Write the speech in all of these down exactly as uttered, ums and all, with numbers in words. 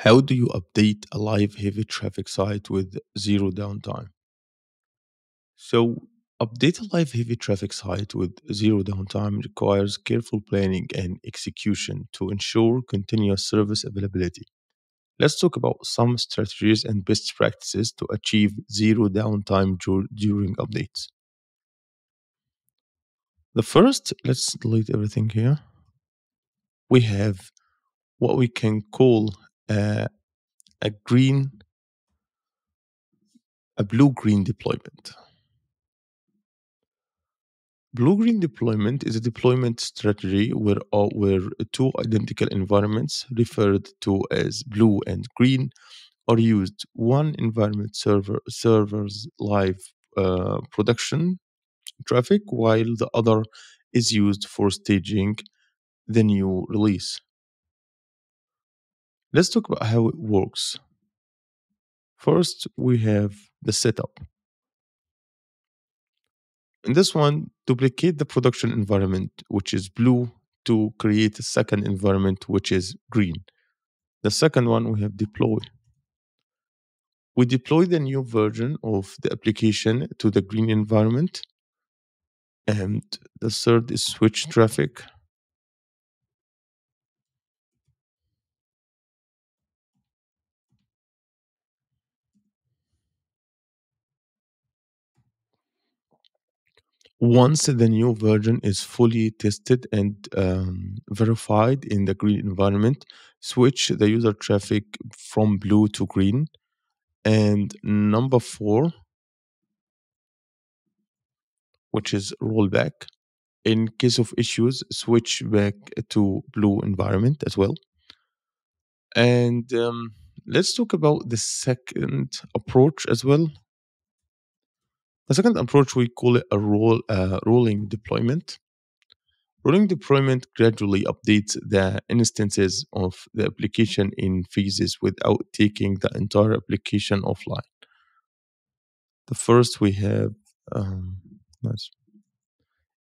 How do you update a live heavy traffic site with zero downtime? So update a live heavy traffic site with zero downtime requires careful planning and execution to ensure continuous service availability. Let's talk about some strategies and best practices to achieve zero downtime dur during updates. The first, let's delete everything here. We have what we can call a, a green, a blue-green deployment. Blue-green deployment is a deployment strategy where, uh, where two identical environments, referred to as blue and green, are used. One environment server, servers live uh, production traffic, while the other is used for staging the new release. Let's talk about how it works. First, we have the setup. In this one, duplicate the production environment, which is blue, to create a second environment, which is green. The second one, we have deploy. We deploy the new version of the application to the green environment. And the third is switch traffic. Once the new version is fully tested and um, verified in the green environment, switch the user traffic from blue to green. And number four, which is rollback. In case of issues, switch back to blue environment as well. And um, let's talk about the second approach as well. The second approach, we call it a roll, uh, rolling deployment. Rolling deployment gradually updates the instances of the application in phases without taking the entire application offline. The first we have um, nice.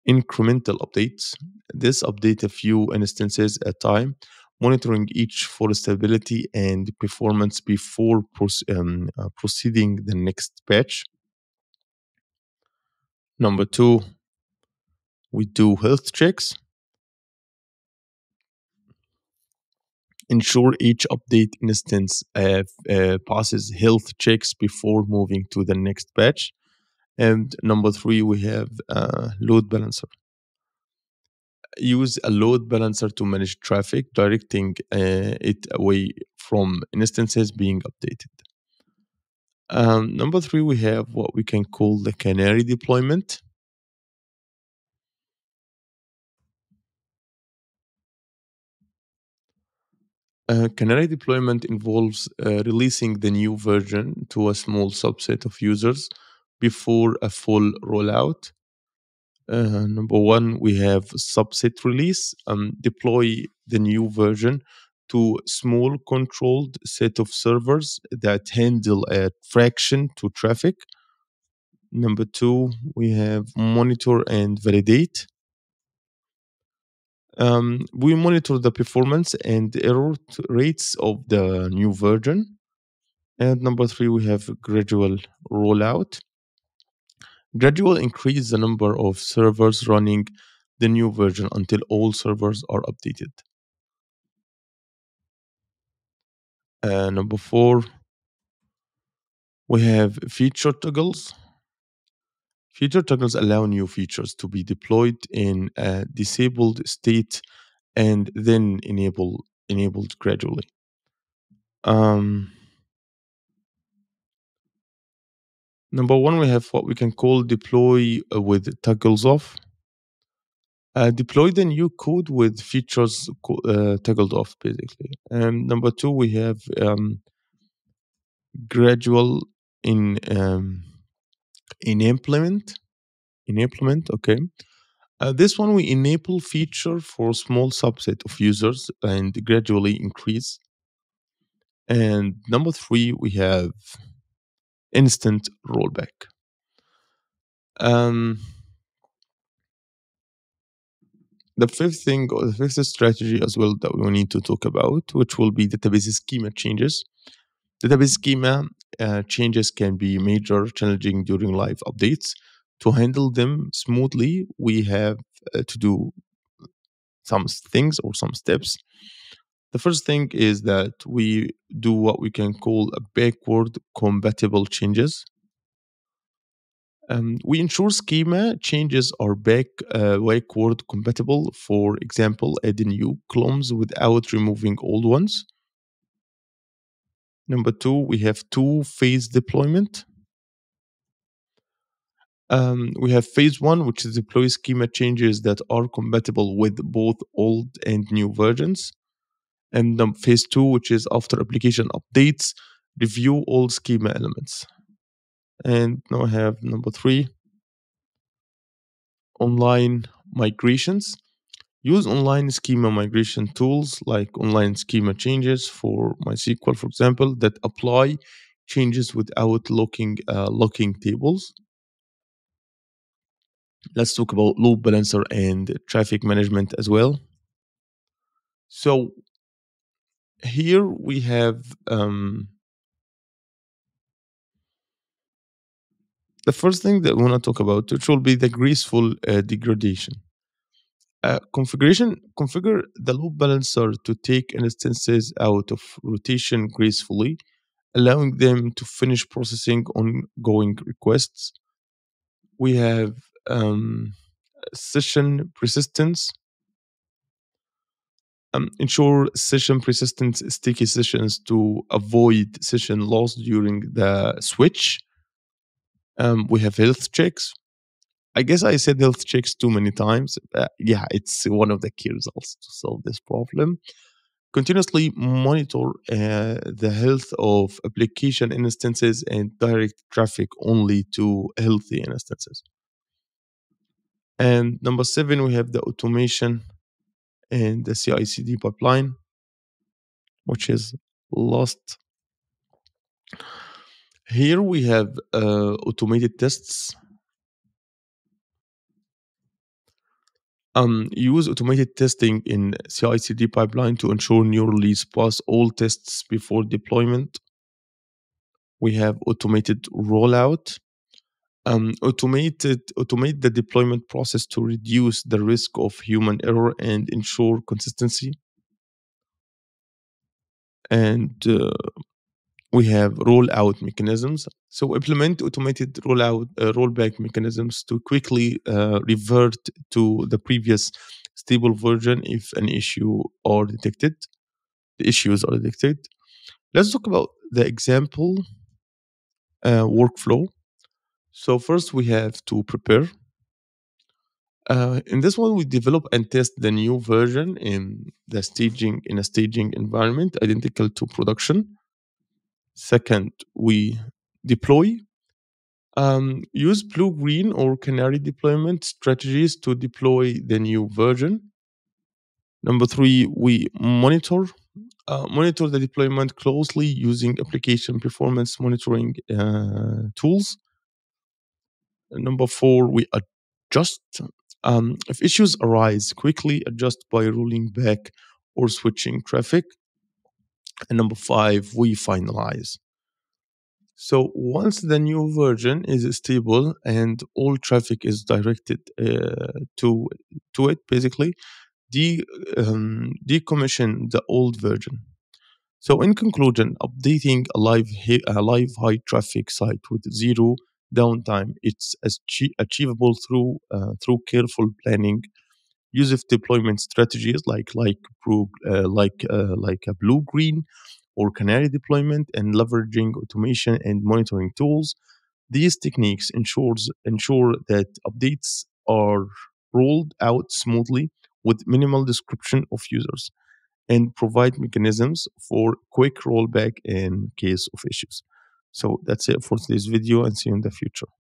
incremental updates. This updates a few instances at a time, monitoring each for stability and performance before proce um, uh, proceeding the next patch. Number two, we do health checks. Ensure each update instance uh, uh, passes health checks before moving to the next patch. And number three, we have uh, load balancer. Use a load balancer to manage traffic, directing uh, it away from instances being updated. Um, number three, we have what we can call the canary deployment. Uh, canary deployment involves uh, releasing the new version to a small subset of users before a full rollout. Uh, number one, we have subset release. Um, deploy the new version to small controlled set of servers that handle a fraction to traffic. Number two, we have monitor and validate. Um, we monitor the performance and error rates of the new version. And number three, we have gradual rollout. Gradual increase the number of servers running the new version until all servers are updated. Uh, number four, we have feature toggles. Feature toggles allow new features to be deployed in a disabled state and then enable, enabled gradually. Um, number one, we have what we can call deploy with toggles off. Uh, deploy the new code with features uh, toggled off, basically. And number two, we have um, gradual in um, in implement, in implement. Okay, uh, this one we enable feature for small subset of users and gradually increase. And number three, we have instant rollback. Um. The fifth thing, or the fifth strategy as well that we need to talk about, which will be database schema changes. Database schema uh, changes can be major, challenging during live updates. To handle them smoothly, we have uh, to do some things or some steps. The first thing is that we do what we can call a backward compatible changes. Um, we ensure schema changes are back, uh, backward compatible. For example, adding new columns without removing old ones. Number two, we have two-phase deployment. Um, we have phase one, which is deploy schema changes that are compatible with both old and new versions. And then phase two, which is after application updates, review all schema elements. And now I have number three, online migrations. Use online schema migration tools like online schema changes for MySQL, for example, that apply changes without locking, uh, locking tables. Let's talk about load balancer and traffic management as well. So here we have um, the first thing that we want to talk about, which will be the graceful uh, degradation. Uh, configuration configure the load balancer to take instances out of rotation gracefully, allowing them to finish processing ongoing requests. We have um, session persistence. Um, ensure session persistence sticky sessions to avoid session loss during the switch. Um, we have health checks. I guess I said health checks too many times. Uh, yeah, it's one of the key results to solve this problem. Continuously monitor uh, the health of application instances and direct traffic only to healthy instances. And number seven, we have the automation and the C I C D pipeline, which is lost. Here we have uh, automated tests. Um, use automated testing in C I C D pipeline to ensure new release pass all tests before deployment. We have automated rollout. Um, automated, automate the deployment process to reduce the risk of human error and ensure consistency. And uh, we have rollout mechanisms. So implement automated rollout, uh, rollback mechanisms to quickly uh, revert to the previous stable version if an issue are detected. The issues are detected. Let's talk about the example uh, workflow. So first we have to prepare. Uh, in this one, we develop and test the new version in the staging in a staging environment identical to production. Second, we deploy. Um, use blue-green or canary deployment strategies to deploy the new version. Number three, we monitor. Uh, monitor the deployment closely using application performance monitoring uh, tools. Number four, we adjust. Um, if issues arise, quickly adjust by rolling back or switching traffic. And number five, we finalize. So once the new version is stable and all traffic is directed uh, to, to it, basically, de um, decommission the old version. So in conclusion, updating a live, a live high traffic site with zero downtime, it's achie achievable through uh, through careful planning, use of deployment strategies like like blue, uh, like uh, like a blue green or canary deployment, and leveraging automation and monitoring tools. These techniques ensures ensure that updates are rolled out smoothly with minimal description of users, and provide mechanisms for quick rollback in case of issues. So that's it for today's video, and see you in the future.